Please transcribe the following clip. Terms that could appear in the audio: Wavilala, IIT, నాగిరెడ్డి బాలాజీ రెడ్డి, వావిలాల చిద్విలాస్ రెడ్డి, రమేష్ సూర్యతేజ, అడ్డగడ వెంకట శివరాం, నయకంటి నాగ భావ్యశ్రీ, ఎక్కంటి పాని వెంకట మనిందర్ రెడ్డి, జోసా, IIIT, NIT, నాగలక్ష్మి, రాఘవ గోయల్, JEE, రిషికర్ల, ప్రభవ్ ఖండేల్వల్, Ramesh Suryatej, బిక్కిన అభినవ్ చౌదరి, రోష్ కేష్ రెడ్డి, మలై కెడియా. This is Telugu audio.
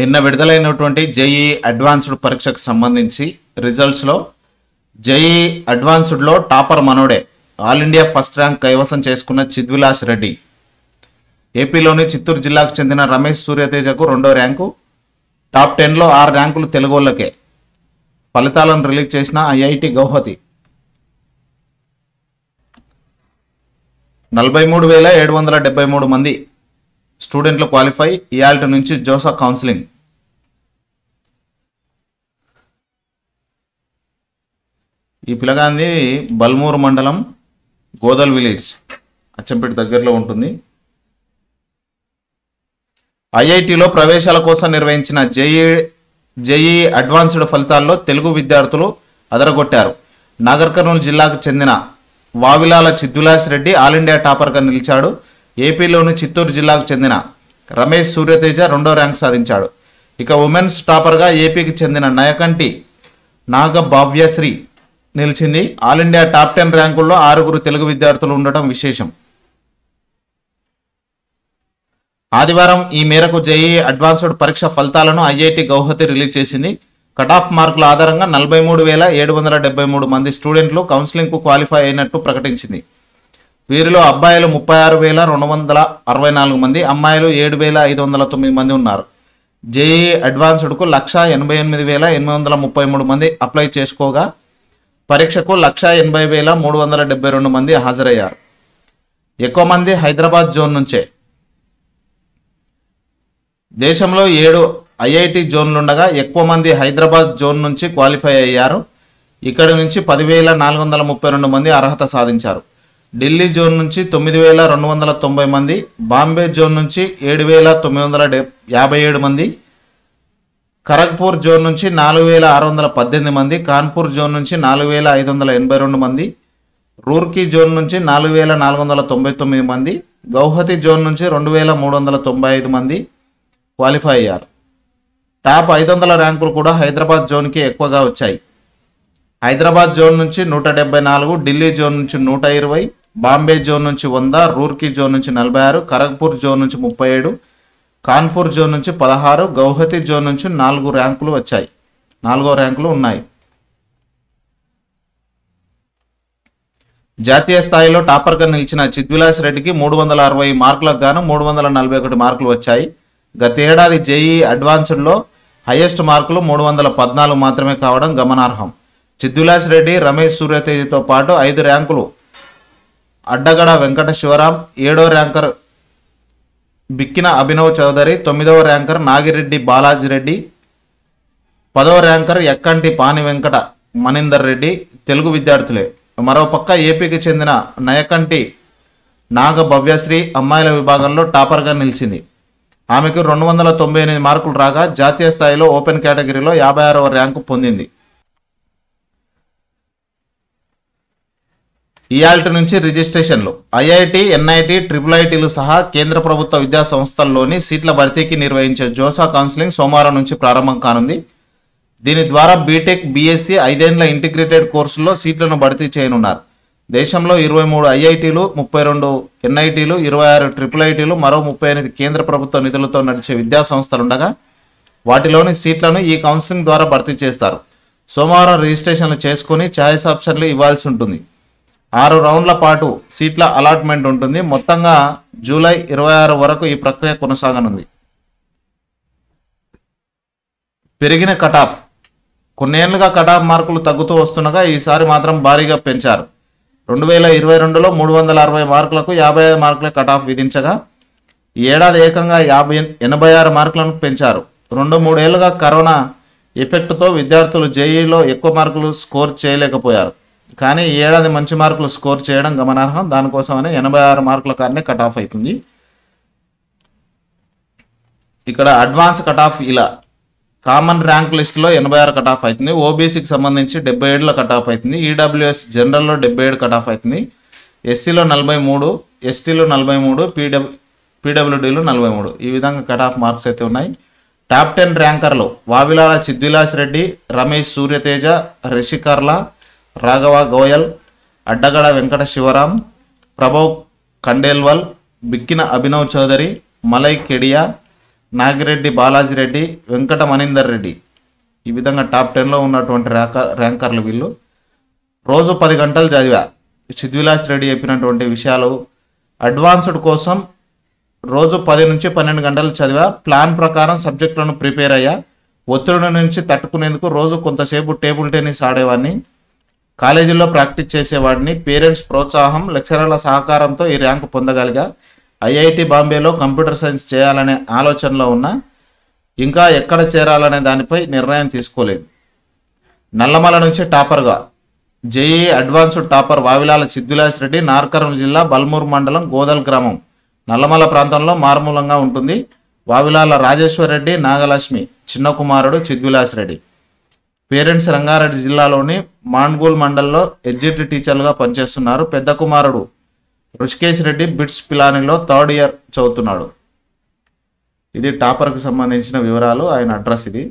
నిన్న విడుదలైనటువంటి JEE అడ్వాన్స్డ్ పరీక్షకు సంబంధించి రిజల్ట్స్ లో JEE అడ్వాన్స్డ్ లో టాపర్ మనోడే ఆల్ ఇండియా ఫస్ట్ ర్యాంక్ కైవసం చేసుకున్న చిద్విలాస్ రెడ్డి, ఏపీలోని చిత్తూరు జిల్లాకు చెందిన రమేష్ సూర్యతేజకు రెండో ర్యాంకు, టాప్ 10 లో 6 ర్యాంకులు తెలుగోళ్ళకే. ఫలితాలను రిలీజ్ చేసిన IIT గౌహతి. 43,773 మంది స్టూడెంట్లు క్వాలిఫై. IIT నుంచి జోసా కౌన్సిలింగ్. ఈ పిల్లగాంది బల్మూర్ మండలం గోదల్ విలేజ్, అచ్చంపేట దగ్గరలో ఉంటుంది. IITలో ప్రవేశాల కోసం నిర్వహించిన JEE అడ్వాన్స్డ్ ఫలితాల్లో తెలుగు విద్యార్థులు అదరగొట్టారు. నాగర్ కర్నూలు జిల్లాకు చెందిన వావిలాల చిద్విలాస్ రెడ్డి ఆల్ ఇండియా టాపర్గా నిలిచాడు. ఏపీలోని చిత్తూరు జిల్లాకు చెందిన రమేష్ సూర్యతేజ రెండో ర్యాంక్ సాధించాడు. ఇక ఉమెన్స్ టాపర్గా ఏపీకి చెందిన నయకంటి నాగ భావ్యశ్రీ నిలిచింది. ఆల్ ఇండియా టాప్ 10 ర్యాంకుల్లో 6 తెలుగు విద్యార్థులు ఉండటం విశేషం. ఆదివారం ఈ మేరకు JEE అడ్వాన్స్డ్ పరీక్ష ఫలితాలను IIT గౌహతి రిలీజ్ చేసింది. కట్ ఆఫ్ మార్కుల ఆధారంగా 43,773 మంది స్టూడెంట్లు కౌన్సిలింగ్కు క్వాలిఫై అయినట్టు ప్రకటించింది. వీరిలో అబ్బాయిలు 36,264 మంది, అమ్మాయిలు 7,509 మంది ఉన్నారు. JEE అడ్వాన్స్డ్కు 1,88,833 మంది అప్లై చేసుకోగా పరీక్షకు 1,80,372 మంది హాజరయ్యారు. ఎక్కువ మంది హైదరాబాద్ జోన్ నుంచే. దేశంలో 7 IIT జోన్లుండగా ఎక్కువ మంది హైదరాబాద్ జోన్ నుంచి క్వాలిఫై అయ్యారు. ఇక్కడి నుంచి 10,432 మంది అర్హత సాధించారు. ఢిల్లీ జోన్ నుంచి 9,290 మంది, బాంబే జోన్ నుంచి 7,957 మంది, ఖరగ్పూర్ జోన్ నుంచి 4,618 మంది, కాన్పూర్ జోన్ నుంచి 4,582 మంది, రూర్కీ జోన్ నుంచి 4,499 మంది, గౌహతి జోన్ నుంచి 2,395 మంది క్వాలిఫై అయ్యారు. టాప్ 500 ర్యాంకులు కూడా హైదరాబాద్ జోన్కి ఎక్కువగా వచ్చాయి. హైదరాబాద్ జోన్ నుంచి 174, ఢిల్లీ జోన్ నుంచి 120, బాంబే జోన్ నుంచి 100, రూర్కీ జోన్ నుంచి 46, ఖరగ్పూర్ జోన్ నుంచి 37, కాన్పూర్ జోన్ నుంచి 16, గౌహతి జోన్ నుంచి 4 ర్యాంకులు ఉన్నాయి. జాతీయ స్థాయిలో టాపర్గా నిలిచిన చిద్విలాస్ రెడ్డికి 360 మార్కులకు గాను 341 మార్కులు వచ్చాయి. గతేడాది JEE అడ్వాన్స్డ్లో హైయెస్ట్ మార్కులు 314 మాత్రమే కావడం గమనార్హం. చిద్విలాస్ రెడ్డి, రమేష్ సూర్యతేజతో పాటు 5 ర్యాంకులు అడ్డగడ వెంకట శివరాం, 7వ ర్యాంకర్ బిక్కిన అభినవ్ చౌదరి, 9వ ర్యాంకర్ నాగిరెడ్డి బాలాజీ రెడ్డి, 10వ ర్యాంకర్ ఎక్కంటి పాని వెంకట మనిందర్ రెడ్డి తెలుగు విద్యార్థులే. మరోపక్క ఏపీకి చెందిన నయకంటి నాగ భవ్యశ్రీ అమ్మాయిల విభాగంలో టాపర్గా నిలిచింది. ఆమెకు 298 మార్కులు రాగా జాతీయ స్థాయిలో ఓపెన్ కేటగిరీలో 56వ ర్యాంకు పొందింది. IIT నుంచి రిజిస్ట్రేషన్లు. IIT, NIT, IIITలు సహా కేంద్ర ప్రభుత్వ విద్యా సంస్థల్లోని సీట్ల భర్తీకి నిర్వహించే జోసా కౌన్సిలింగ్ సోమవారం నుంచి ప్రారంభం కానుంది. దీని ద్వారా బీటెక్, BSc 5 ఏళ్ల ఇంటిగ్రేటెడ్ కోర్సుల్లో సీట్లను భర్తీ చేయనున్నారు. దేశంలో 23 IITలు, 32 NITలు, 26 IIITలు, మరో 38 కేంద్ర ప్రభుత్వ నిధులతో నడిచే విద్యా సంస్థలుండగా వాటిలోని సీట్లను ఈ కౌన్సిలింగ్ ద్వారా భర్తీ చేస్తారు. సోమవారం రిజిస్ట్రేషన్లు చేసుకుని ఛాయిస్ ఆప్షన్లు ఇవ్వాల్సి ఉంటుంది. 6 రౌండ్ల పాటు సీట్ల అలాట్మెంట్ ఉంటుంది. మొత్తంగా జూలై 26 వరకు ఈ ప్రక్రియ కొనసాగనుంది. పెరిగిన కటాఫ్. కొన్నేళ్లుగా కటాఫ్ మార్కులు తగ్గుతూ వస్తుండగా ఈసారి మాత్రం భారీగా పెంచారు. 2022లో 360 మార్కులకు 55 మార్కుల కటాఫ్ విధించగా ఈ ఏడాది ఏకంగా 86 మార్కులను పెంచారు. 2-3 ఏళ్లుగా కరోనా ఎఫెక్ట్తో విద్యార్థులు JEEలో ఎక్కువ మార్కులు స్కోర్ చేయలేకపోయారు. కానీ ఈ ఏడాది మంచి మార్కులు స్కోర్ చేయడం గమనార్హం. దానికోసమనే 86 మార్కుల కారణే కట్ ఆఫ్ అవుతుంది. ఇక్కడ అడ్వాన్స్ కట్ ఆఫ్ ఇలా కామన్ ర్యాంక్ లిస్టులో 86 కట్ ఆఫ్ అవుతుంది. ఓబీసీకి సంబంధించి 77 కట్ ఆఫ్ అవుతుంది. EWS జనరల్లో 77 కట్ ఆఫ్ అవుతుంది. ఎస్సీలో 43, ఎస్టీలో 43, పీడబ్ల్యూడీలో 43. ఈ విధంగా కట్ ఆఫ్ మార్క్స్ అయితే ఉన్నాయి. టాప్ 10 ర్యాంకర్లు వావిలాల చిద్విలాస్ రెడ్డి, రమేష్ సూర్యతేజ, రిషికర్ల, రాఘవ గోయల్, అడ్డగడ వెంకట శివరాం, ప్రభవ్ ఖండేల్వల్, బిక్కిన అభినవ్ చౌదరి, మలై కెడియా, నాగ రెడ్డి, బాలాజీ రెడ్డి, వెంకట మనిందర్ రెడ్డి. ఈ విధంగా టాప్ 10లో ఉన్నటువంటి ర్యాంకర్లు వీళ్ళు. రోజు 10 గంటలు చదివా. చిద్విలాస్ రెడ్డి చెప్పినటువంటి విషయాలు అడ్వాన్స్డ్ కోసం రోజు 10 నుంచి 12 గంటలు చదివా. ప్లాన్ ప్రకారం సబ్జెక్టులను ప్రిపేర్ అయ్యా. ఒత్తిడి నుంచి తట్టుకునేందుకు రోజు కొంతసేపు టేబుల్ టెన్నిస్ ఆడేవాడిని. కాలేజీల్లో ప్రాక్టీస్ చేసేవాడిని. పేరెంట్స్ ప్రోత్సాహం, లెక్చరర్ల సహకారంతో ఈ ర్యాంకు పొందగలిగా. ఐఐటి బాంబేలో కంప్యూటర్ సైన్స్ చేయాలనే ఆలోచనలో ఉన్నా ఇంకా ఎక్కడ చేరాలనే దానిపై నిర్ణయం తీసుకోలేదు. నల్లమల నుంచి టాపర్గా JEE advanced topper వావిలాల చిద్విలాస్ రెడ్డి. నార్కరం జిల్లా బల్మూర్ మండలం గోదల్ గ్రామం. నల్లమల ప్రాంతంలో మారుమూలంగా ఉంటుంది. వావిలాల రాజేశ్వర్ రెడ్డి, నాగలక్ష్మి చిన్న కుమారుడు చిద్విలాస్ రెడ్డి. పేరెంట్స్ రంగారెడ్డి జిల్లాలోని మాన్గూల్ మండలంలో ఎడ్జిట్ టీచర్లుగా పనిచేస్తున్నారు. పెద్ద కుమారుడు రోష్ కేష్ రెడ్డి బిట్స్ పిలానీలో 3rd year చదువుతున్నాడు. ఇది టాపర్కు సంబంధించిన వివరాలు, ఆయన అడ్రస్ ఇది.